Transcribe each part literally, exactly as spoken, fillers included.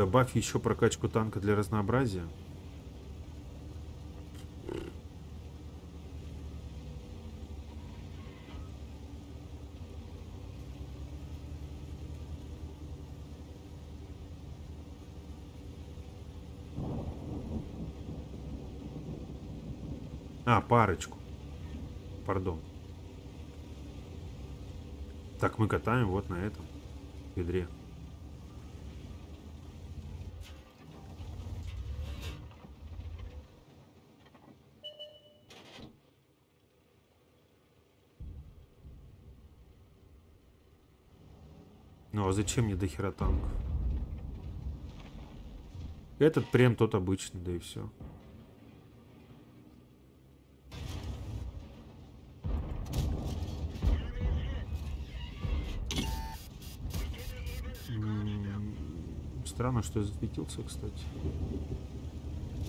Добавь еще прокачку танка для разнообразия. А, парочку. Пардон. Так мы катаем вот на этом ведре. Ну а зачем мне дохера танков? Этот прям тот обычный, да и все. Странно, что я засветился, кстати.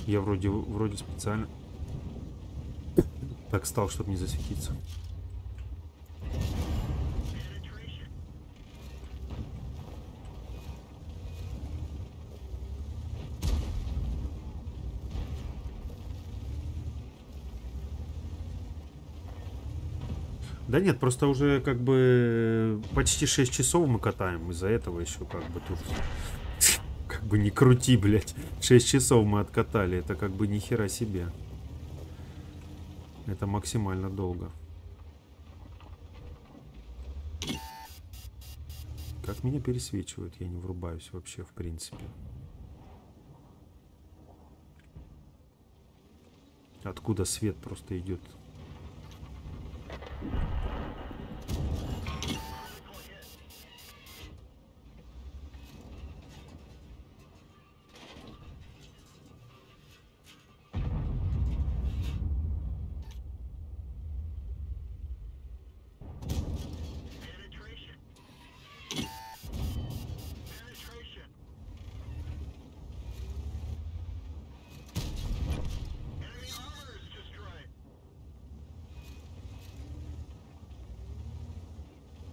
Я вроде, вроде специально так стал, чтобы не засветиться. Да нет, просто уже как бы почти шесть часов мы катаем, из-за этого еще как бы тут как бы не крути, блядь. шесть часов мы откатали, это как бы ни хера себе. Это максимально долго. Как меня пересвечивают, я не врубаюсь вообще в принципе. Откуда свет просто идет?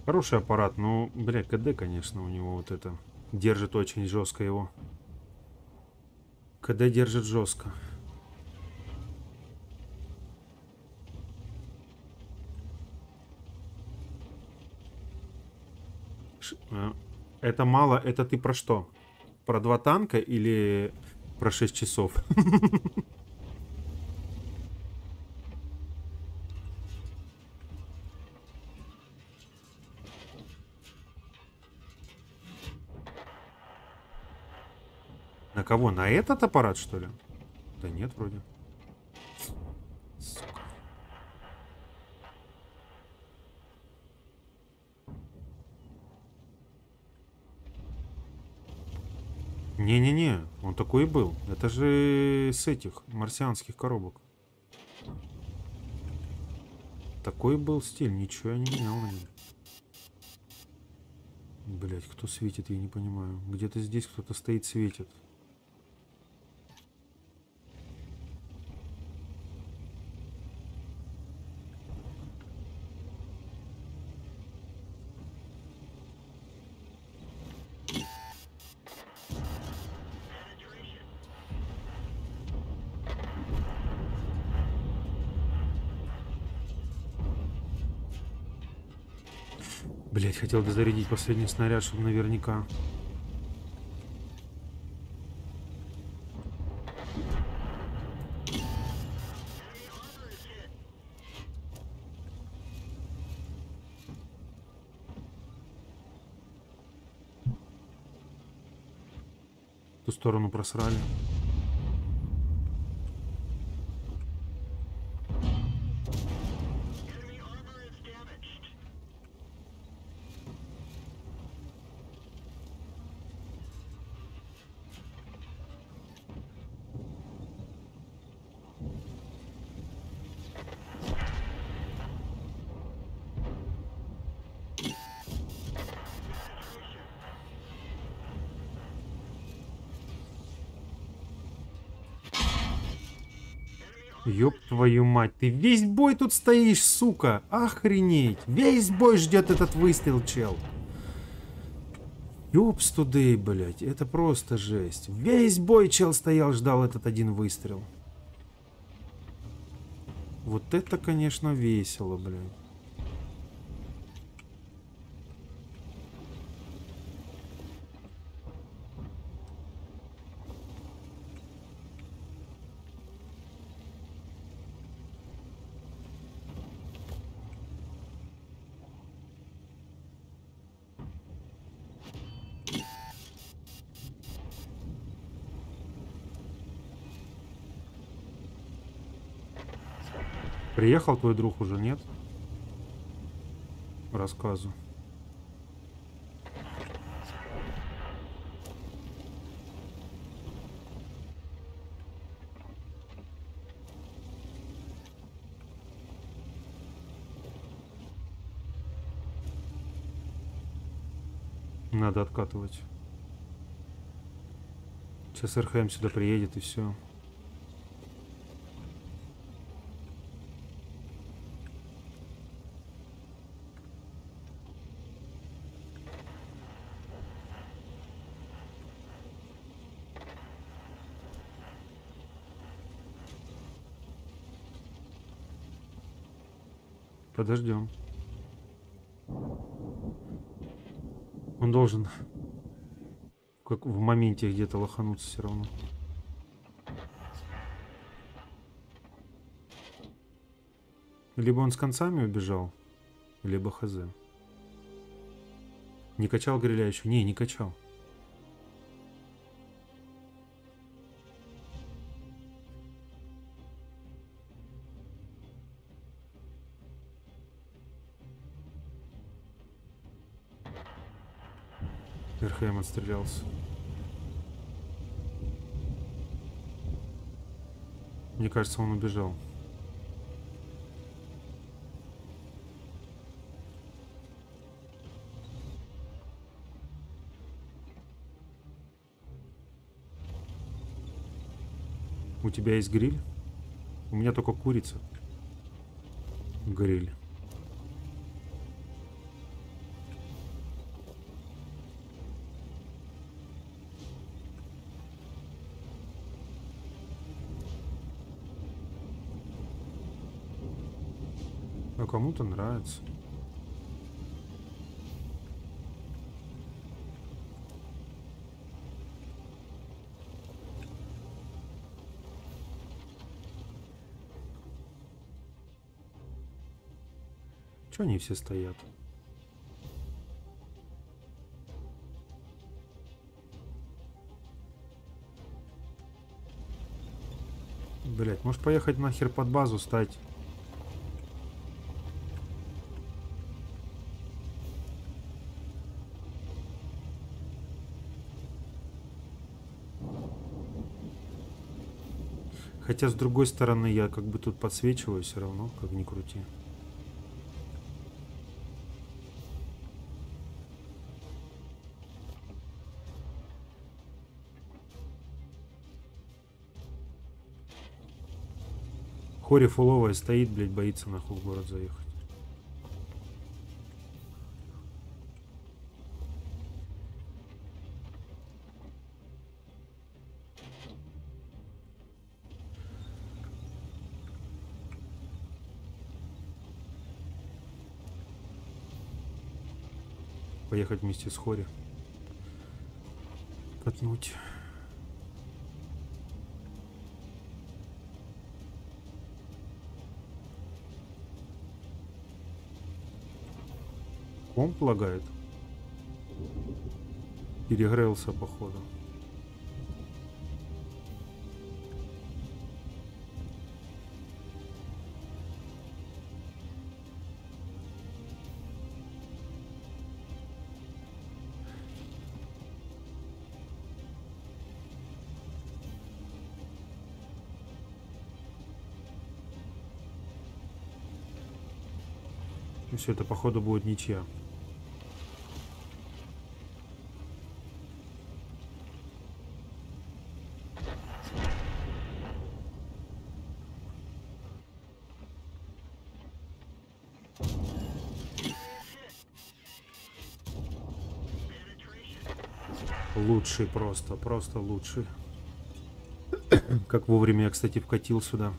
Хороший аппарат, но, бля, КД, конечно, у него вот это держит очень жестко его. КД держит жестко. Ш... Это мало, это ты про что? Про два танка или про шесть часов? На кого? На этот аппарат, что ли? Да нет, вроде. Сука. Не-не-не, он такой и был. Это же с этих марсианских коробок. Такой был стиль, ничего я не менял на нем. Блять, кто светит, я не понимаю. Где-то здесь кто-то стоит, светит. Блять, хотел бы зарядить последний снаряд, чтобы наверняка. Ту сторону просрали. Ёб твою мать, ты весь бой тут стоишь, сука, охренеть, весь бой ждет этот выстрел, чел. Ёпс туды, блять, это просто жесть. Весь бой чел стоял, ждал этот один выстрел. Вот это, конечно, весело, блядь. Приехал твой друг уже, нет? Рассказу. Надо откатывать. Сейчас РХМ сюда приедет и все. Подождем. Он должен как в моменте где-то лохануться все равно. Либо он с концами убежал, либо хз. Не качал гриля еще? Не, не качал. РХМ отстрелялся. Мне кажется, он убежал. У тебя есть гриль? У меня только курица. Гриль. Кому-то нравится. Чё они все стоят? Блять, может поехать нахер под базу стать? Хотя, с другой стороны, я как бы тут подсвечиваю все равно, как ни крути. Хори фуловая стоит, блядь, боится нахуй в город заехать. Поехать вместе с Хори. Катнуть. Комп лагает. Перегрелся, походу. Все это походу будет ничья. Лучший просто, просто лучший. Как вовремя я, кстати, вкатил сюда.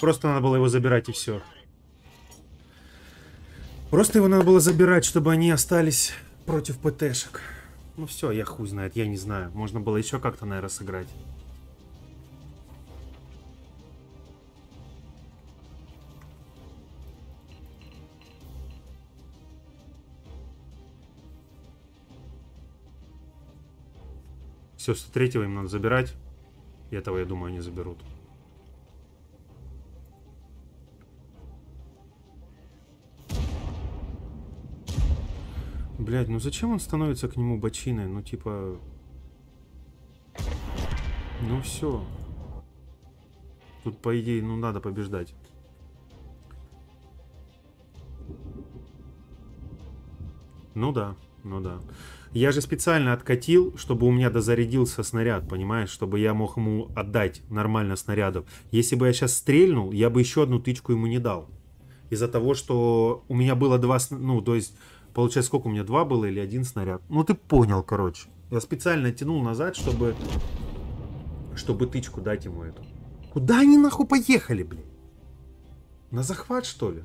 Просто надо было его забирать, и все. Просто его надо было забирать, чтобы они остались против ПТшек. Ну все, я хуй знает, я не знаю. Можно было еще как-то, наверное, сыграть. Все, сто третьего им надо забирать. И этого, я думаю, они заберут. Блядь, ну зачем он становится к нему бочиной? Ну типа... Ну все. Тут, по идее, ну надо побеждать. Ну да, ну да. Я же специально откатил, чтобы у меня дозарядился снаряд, понимаешь? Чтобы я мог ему отдать нормально снарядов. Если бы я сейчас стрельнул, я бы еще одну тычку ему не дал. Из-за того, что у меня было два... Ну, то есть... Получается, сколько у меня, два было или один снаряд? Ну, ты понял, короче. Я специально тянул назад, чтобы... Чтобы тычку дать ему эту. Куда они нахуй поехали, блин? На захват, что ли?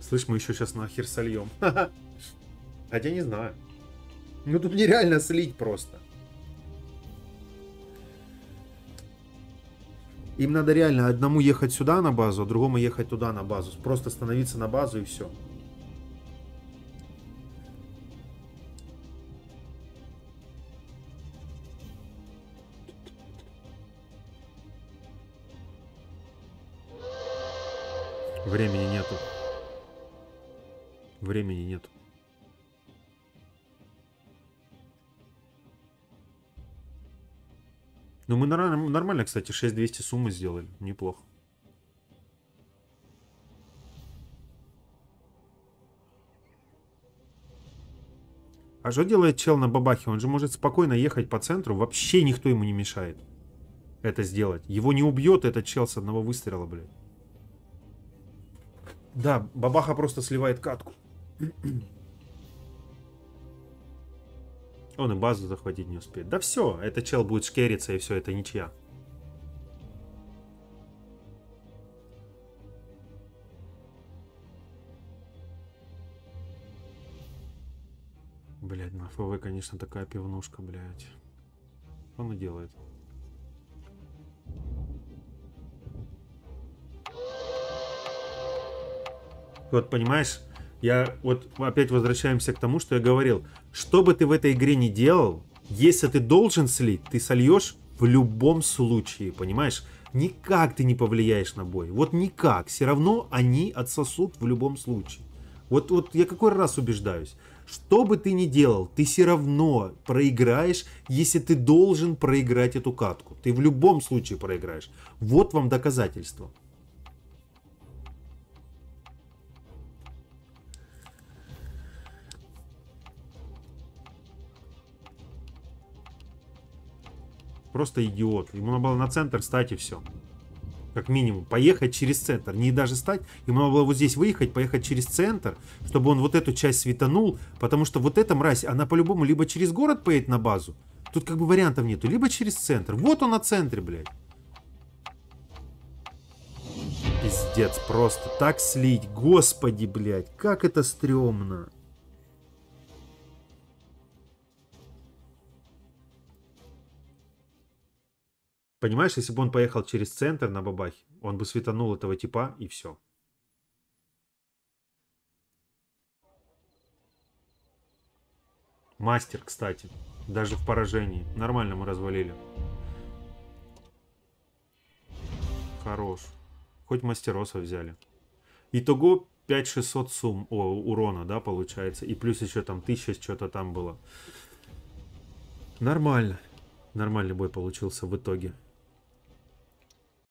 Слышь, мы еще сейчас нахер сольем. Хотя не знаю. Ну, тут нереально слить просто. Им надо реально одному ехать сюда на базу, а другому ехать туда на базу. Просто становиться на базу и все. Времени нету. Времени нету. Ну, мы нормально, кстати, шесть тысяч двести суммы сделали. Неплохо. А что делает чел на бабахе? Он же может спокойно ехать по центру. Вообще никто ему не мешает это сделать. Его не убьет этот чел с одного выстрела, блядь. Да, бабаха просто сливает катку. Он и базу захватить не успеет. Да все, это чел будет шкериться, и все, это ничья. Блядь, на ФВ, конечно, такая пивнушка, блядь. Что она делает? Вот, понимаешь... Я вот опять возвращаемся к тому, что я говорил. Что бы ты в этой игре ни делал, если ты должен слить, ты сольешь в любом случае, понимаешь? Никак ты не повлияешь на бой. Вот никак. Все равно они отсосут в любом случае. Вот, вот я какой раз убеждаюсь. Что бы ты ни делал, ты все равно проиграешь, если ты должен проиграть эту катку. Ты в любом случае проиграешь. Вот вам доказательство. Просто идиот. Ему надо было на центр стать и все. Как минимум. Поехать через центр. Не даже стать. Ему надо было вот здесь выехать, поехать через центр, чтобы он вот эту часть светанул. Потому что вот эта мразь, она по-любому либо через город поедет на базу. Тут как бы вариантов нету. Либо через центр. Вот он на центре, блядь. Пиздец. Просто так слить. Господи, блядь. Как это стрёмно. Понимаешь, если бы он поехал через центр на бабахе, он бы светанул этого типа и все. Мастер, кстати. Даже в поражении. Нормально мы развалили. Хорош. Хоть мастероса взяли. Итого пять тысяч шестьсот сумм о, урона, да, получается. И плюс еще там тысяча, что-то там было. Нормально. Нормальный бой получился в итоге.